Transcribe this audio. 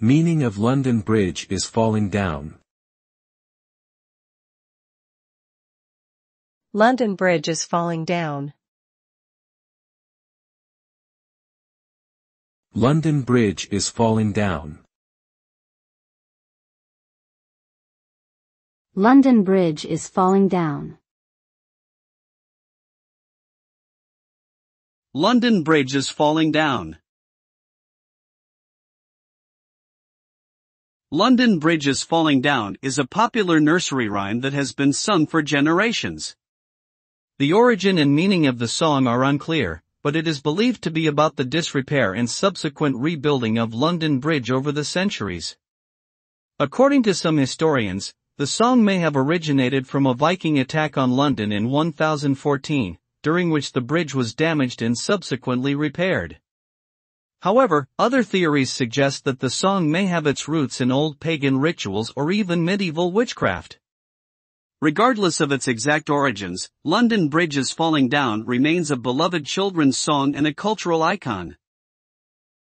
Meaning of London Bridge is falling down. London Bridge is falling down. London Bridge is falling down. London Bridge is falling down. London Bridge is falling down. London Bridge is falling down is a popular nursery rhyme that has been sung for generations. The origin and meaning of the song are unclear, but it is believed to be about the disrepair and subsequent rebuilding of London Bridge over the centuries. According to some historians, the song may have originated from a Viking attack on London in 1014, during which the bridge was damaged and subsequently repaired. However, other theories suggest that the song may have its roots in old pagan rituals or even medieval witchcraft. Regardless of its exact origins, London Bridge is Falling Down remains a beloved children's song and a cultural icon.